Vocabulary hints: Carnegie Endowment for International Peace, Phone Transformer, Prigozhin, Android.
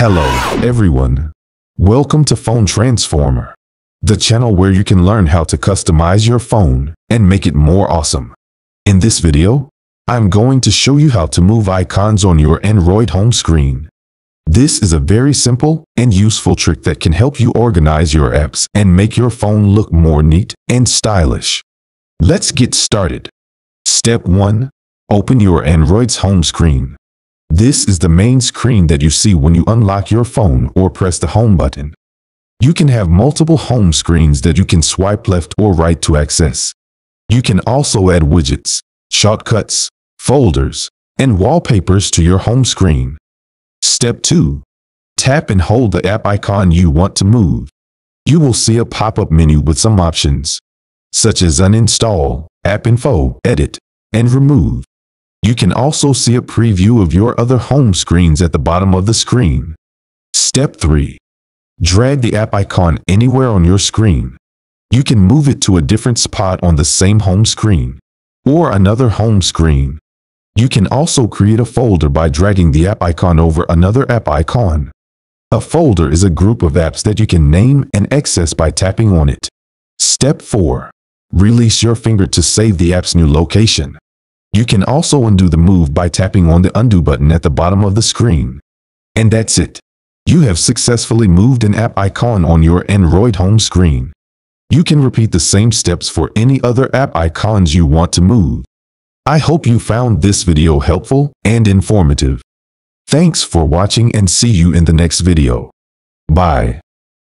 Hello, everyone. Welcome to Phone Transformer, the channel where you can learn how to customize your phone and make it more awesome. In this video, I'm going to show you how to move icons on your Android home screen. This is a very simple and useful trick that can help you organize your apps and make your phone look more neat and stylish. Let's get started. Step 1. Open your Android's home screen. This is the main screen that you see when you unlock your phone or press the home button. You can have multiple home screens that you can swipe left or right to access. You can also add widgets, shortcuts, folders, and wallpapers to your home screen. Step 2. Tap and hold the app icon you want to move. You will see a pop-up menu with some options, such as uninstall, app info, edit, and remove. You can also see a preview of your other home screens at the bottom of the screen. Step 3. Drag the app icon anywhere on your screen. You can move it to a different spot on the same home screen or another home screen. You can also create a folder by dragging the app icon over another app icon. A folder is a group of apps that you can name and access by tapping on it. Step 4. Release your finger to save the app's new location. You can also undo the move by tapping on the undo button at the bottom of the screen. And that's it. You have successfully moved an app icon on your Android home screen. You can repeat the same steps for any other app icons you want to move. I hope you found this video helpful and informative. Thanks for watching and see you in the next video. Bye.